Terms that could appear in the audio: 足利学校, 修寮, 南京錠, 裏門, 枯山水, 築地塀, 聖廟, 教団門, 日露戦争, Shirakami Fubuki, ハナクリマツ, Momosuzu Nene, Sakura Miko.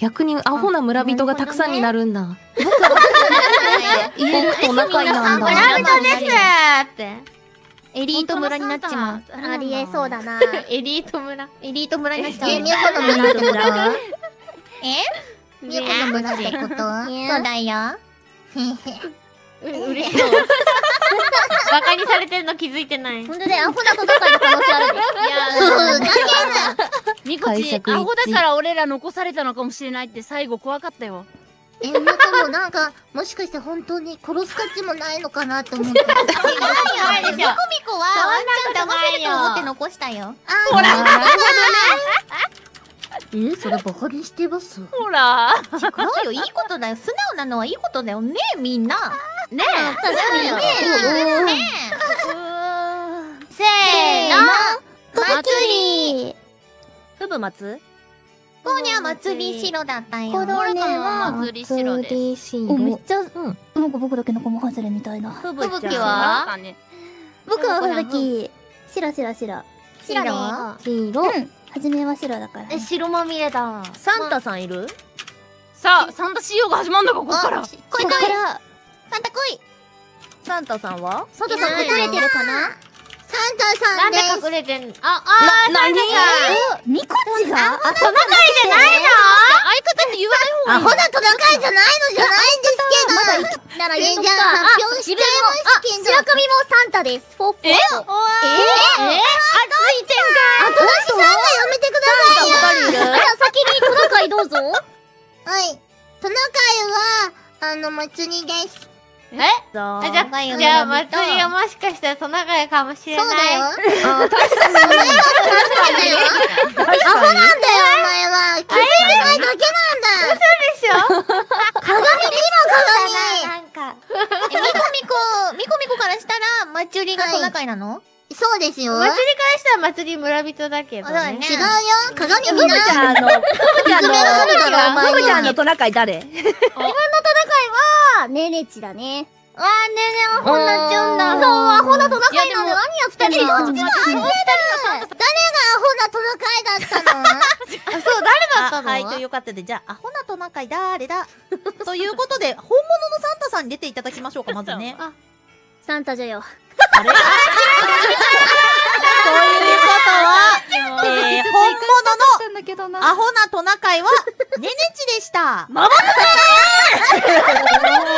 逆にアホな村人がたくさんになるんだ。僕と仲いいなんだ。村人ですって。エリート村になっちまう。ありえそうだな。エリート村。エリート村になっちゃう。え、みやこの村ってこと？え？みやこの村ってこと？そうだよ。うれしそう。バカにされてんの気づいてない。ほんとで、アホだとだから可能性ある。いや、なんでみこち、アホだから俺ら残されたのかもしれないって最後怖かったよ。え、またもなんか、もしかして本当に殺す価値もないのかなって思って。違うよ、みこみこはワンちゃん騙せると思って残したよ。あ、ほら、なるほどね。え、それバカにしてます。ほら。違うよ、いいことだよ。素直なのはいいことだよね、みんな。ねえ、確かによ。ねえ。せーの、祭り。ふぶ松？ここには祭り白だったよ。これは祭り白です。めっちゃ、なんか僕だけの駒外れみたいな。ふぶきは？僕はふぶき。白白白。白ね。白。うん。初めは白だから。え、白まみれだ。サンタさんいる？さあ、サンタ CO が始まるのか、ここから。ここから。サンタ来い。サンタさんは？サンタさん隠れてるかな？サンタさんです。なんで隠れてんの？あ、なに？みこちが？トナカイじゃないの？相方って言わない方がいい。アホなトナカイじゃないのじゃないんですけど。なら現状発表してますけど。白髪もサンタです。ポッポ。え？え？あ、ついてんか。後出しサンタやめてくださいよ。じゃあ先にトナカイどうぞ。はい。トナカイは祭りです。え？じゃあ、祭りはもしかしたらトナカイかもしれない。そうだよ。確かに。お前はトナカイだよ。アホなんだよ、お前は。気づいてないだけなんだ。嘘でしょ？鏡見ろ、鏡。なんか。みこからしたら、祭りがトナカイなの？そうですよ。祭りからしたら祭り村人だけど。違うよ。鏡見な。ふぶちゃんのトナカイ誰？ねねちだね。ああ、ねねアホになっちゃうんだ。そう、アホなトナカイなの。何や二人の。こっちもあげる。誰がアホなトナカイだったの？そう、誰だったの？はい、ということで、じゃあ、アホなトナカイだーれだ。ということで、本物のサンタさんに出ていただきましょうか、まずね。あ、サンタじゃよ。あれ？ということは、本物のアホなトナカイは、ねねちでした。まばただー！